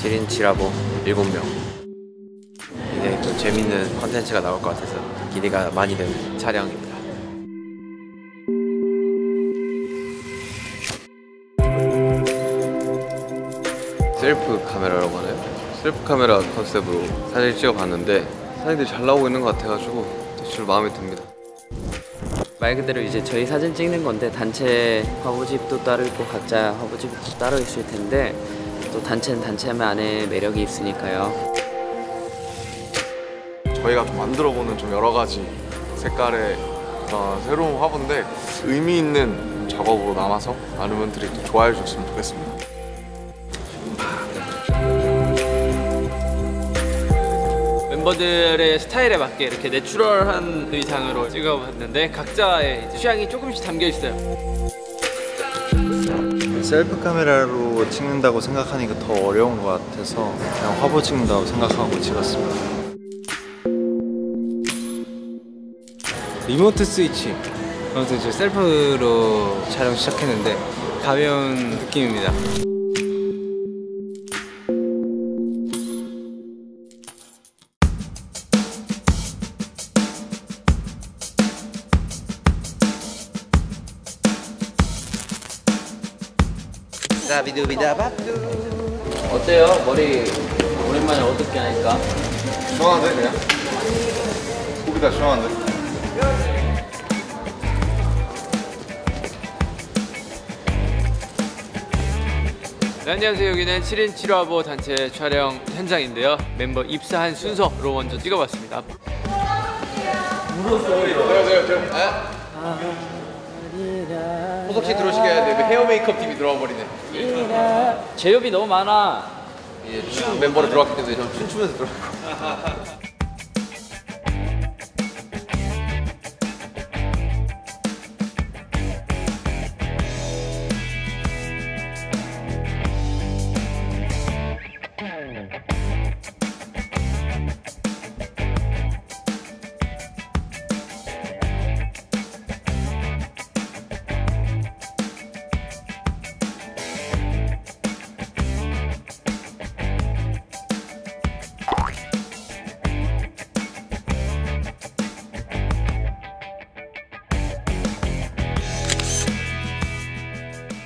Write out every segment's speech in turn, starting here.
7인치라고 7명. 이제 또 재밌는 컨텐츠가 나올 것 같아서 기대가 많이 되는 차량입니다. 셀프 카메라라고 하나요? 셀프 카메라 컨셉으로 사진을 찍어봤는데 사진들이 잘 나오고 있는 것 같아가지고 사실 마음에 듭니다. 말 그대로 이제 저희 사진 찍는 건데 단체 화보집도 따로 있고 각자 화보집도 따로 있을 텐데 또 단체는 단체만의 매력이 있으니까요. 저희가 좀 만들어보는 좀 여러 가지 색깔의 새로운 화보인데 의미 있는 작업으로 남아서 많은 분들이 좋아해 주셨으면 좋겠습니다. 멤버들의 스타일에 맞게 이렇게 내추럴한 의상으로 찍어봤는데 각자의 취향이 조금씩 담겨있어요. 셀프 카메라로 찍는다고 생각하니까 더 어려운 것 같아서 그냥 화보 찍는다고 생각하고 찍었습니다. 리모트 스위치, 아무튼 이제 셀프로 촬영 시작했는데 가벼운 느낌입니다. 다비두비다바두. 어때요? 머리 오랜만에 어떻게 하니까? 시원한데 그냥? 고기 다 시원한데? 네, 안녕하세요. 여기는 7인치로 화보 단체 촬영 현장인데요. 멤버 입사한 순서로 먼저 찍어봤습니다. 물었어요. 호석씨 들어오시켜야 돼. 헤어 메이크업 팀이 들어와 버리네. 제협이 너무 많아. 예, 춤 멤버로 들어왔기 때문에 저는 춤추면서 들어왔고.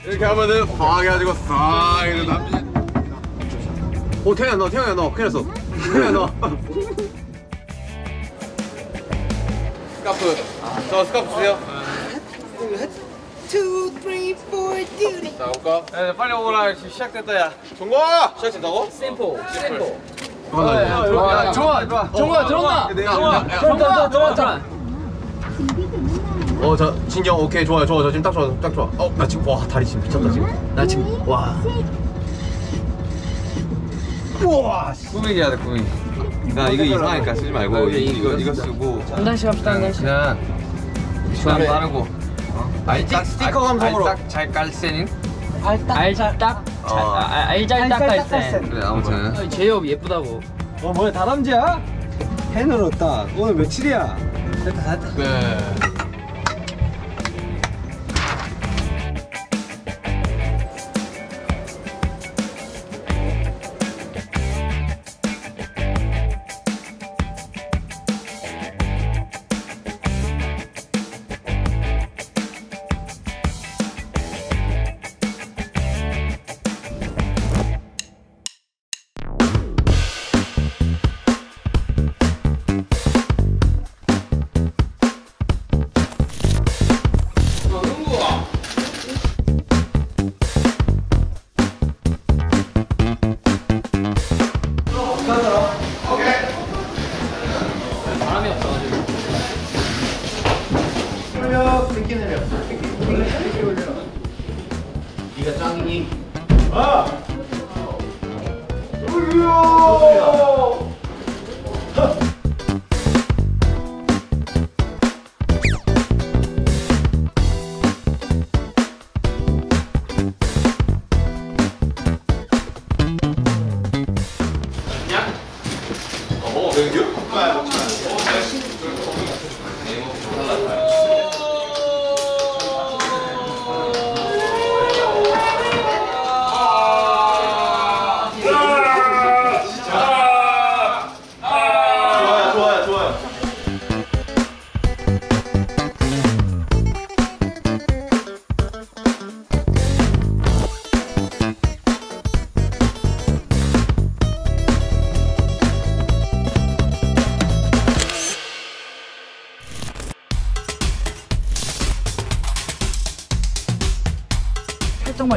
이렇게 하면은 과하게 해가지고 싹 이렇게 남지. 오, 태연아 너, 태연아 너 큰일 났어. 태연아 너 스카프. 저 스카프 주세요. 1, 2, 3, 4, 5. 자 올까? 네, 빨리 오거라. 지금 시작됐다 야. 종거아! 시작된다고? 샘포 샘포. 좋아 좋아. 종거아 들어온다. 종거아 들어온다. 저 진경 오케이 좋아요 좋아 저 지금 딱 좋아 딱 좋아. 나 지금 와 다리 지금 미쳤다 지금. 나 지금 와. 우와. 꾸미기 해야 돼 꾸미기. 나 이거 이상하니까 쓰지 말고 이거 쓰고. 한 단씩 합시다 한 단씩. 그냥 시간 빠르고. 알딱 스티커 감성으로. 알딱 잘 깔센인. 알딱 깔센. 그래 아무튼. 제이홉 예쁘다고. 뭐야 다람쥐야? 펜으로 딱. 오늘 며칠이야? 됐다. 네.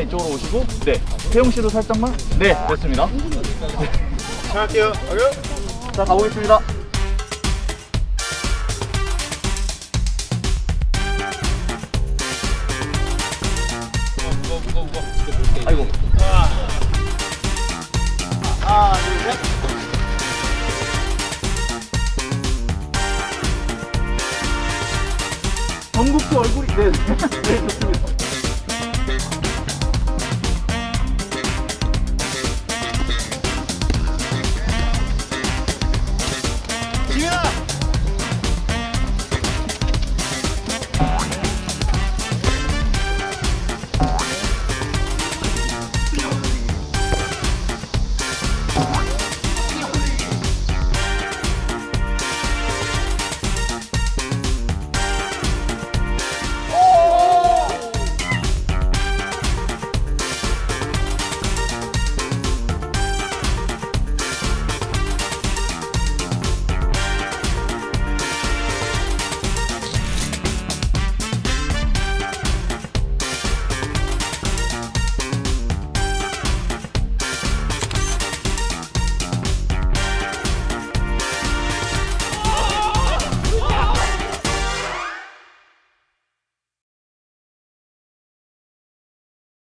이쪽으로 오시고, 네. 태용 씨도 살짝만. 네, 됐습니다. 시작할게요. 자, 가보겠습니다. 아이고. 하나, 둘, 셋. 전국구 얼굴이. 네.